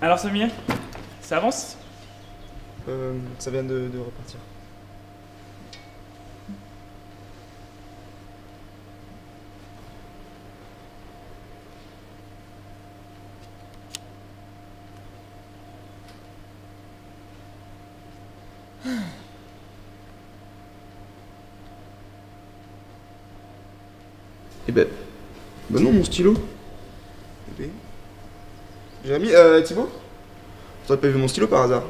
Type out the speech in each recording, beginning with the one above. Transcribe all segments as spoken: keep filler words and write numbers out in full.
Alors Samir, ça avance? Euh, ça vient de, de repartir. Eh ben, ben non mon stylo. Eh ben, j'ai un ami, euh, Thibaut, t'aurais pas vu mon stylo par hasard?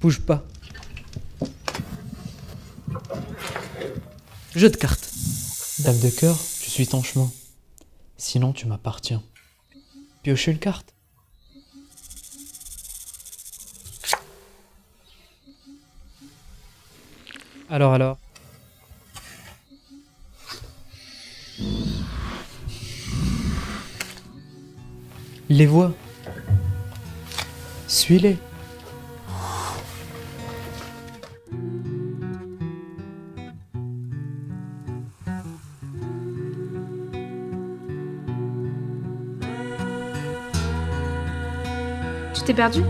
Bouge pas. Jeu de cartes. Dame de cœur, tu suis ton chemin. Sinon, tu m'appartiens. Piochez une carte. Alors, alors. Les voix. Suis-les. Tu t'es perdu?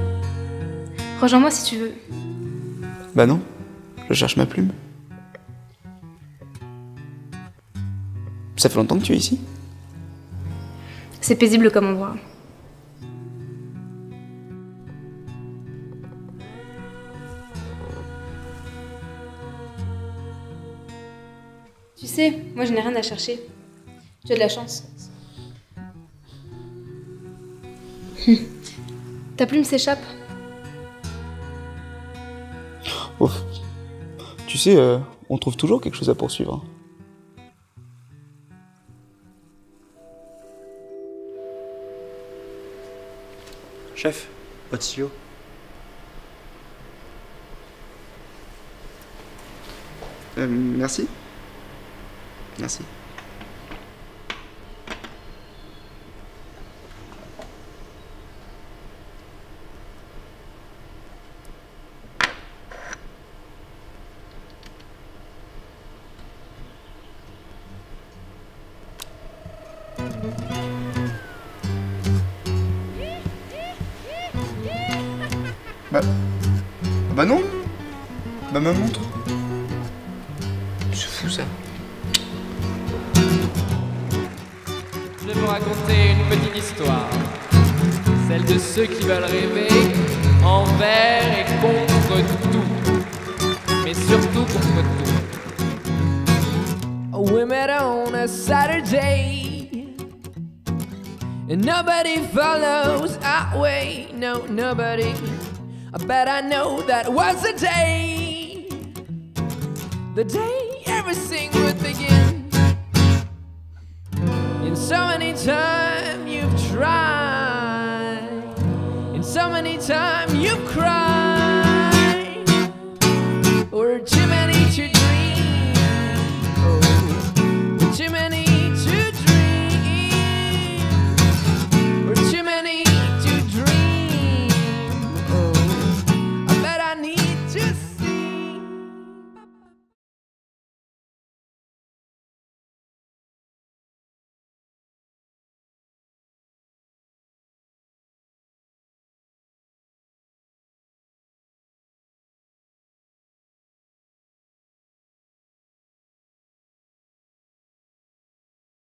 Rejoins-moi si tu veux. Bah non, je cherche ma plume. Ça fait longtemps que tu es ici? C'est paisible comme endroit. Tu sais, moi je n'ai rien à chercher. Tu as de la chance. Ta plume s'échappe. Oh. Tu sais, euh, on trouve toujours quelque chose à poursuivre. Chef, votre stylo. Euh, merci. Merci. Bah... Bah non. Bah ma montre. C'est fou ça. Je vais vous raconter une petite histoire. Celle de ceux qui veulent rêver envers et contre tout. Mais surtout contre tout. We met on a Saturday and nobody follows our way. No, nobody. I bet I know that was the day, the day everything would begin. And so many times you've tried.